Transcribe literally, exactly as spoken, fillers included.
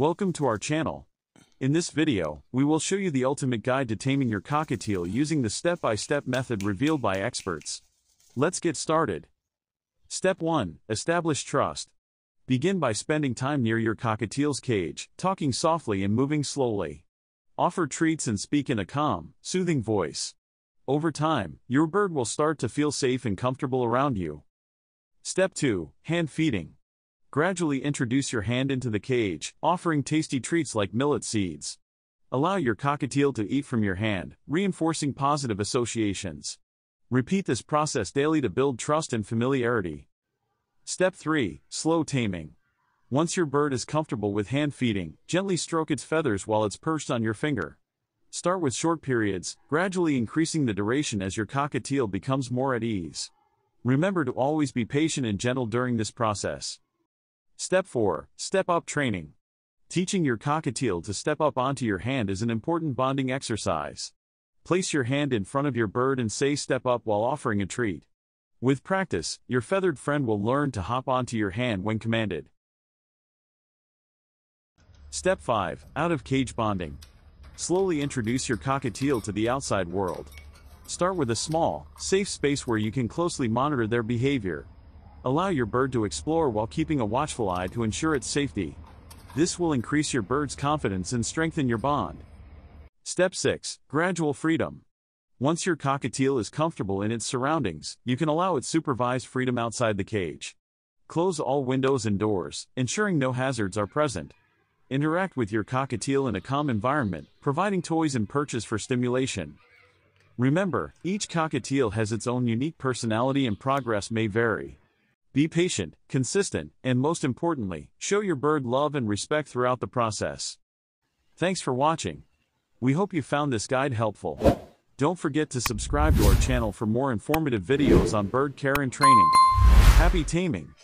Welcome to our channel. In this video, we will show you the ultimate guide to taming your cockatiel using the step-by-step method revealed by experts. Let's get started. Step one. Establish trust. Begin by spending time near your cockatiel's cage, talking softly and moving slowly. Offer treats and speak in a calm, soothing voice. Over time, your bird will start to feel safe and comfortable around you. Step two. Hand feeding. Gradually introduce your hand into the cage, offering tasty treats like millet seeds. Allow your cockatiel to eat from your hand, reinforcing positive associations. Repeat this process daily to build trust and familiarity. Step three. Slow taming. Once your bird is comfortable with hand feeding, gently stroke its feathers while it's perched on your finger. Start with short periods, gradually increasing the duration as your cockatiel becomes more at ease. Remember to always be patient and gentle during this process. Step four. Step-up training. Teaching your cockatiel to step up onto your hand is an important bonding exercise. Place your hand in front of your bird and say "step up" while offering a treat. With practice, your feathered friend will learn to hop onto your hand when commanded. Step five. Out-of-cage bonding. Slowly introduce your cockatiel to the outside world. Start with a small, safe space where you can closely monitor their behavior. Allow your bird to explore while keeping a watchful eye to ensure its safety. This will increase your bird's confidence and strengthen your bond. Step six. Gradual freedom. Once your cockatiel is comfortable in its surroundings, you can allow it supervised freedom outside the cage. Close all windows and doors, ensuring no hazards are present. Interact with your cockatiel in a calm environment, providing toys and perches for stimulation. Remember, each cockatiel has its own unique personality and progress may vary. Be patient, consistent, and most importantly, show your bird love and respect throughout the process. Thanks for watching. We hope you found this guide helpful. Don't forget to subscribe to our channel for more informative videos on bird care and training. Happy taming!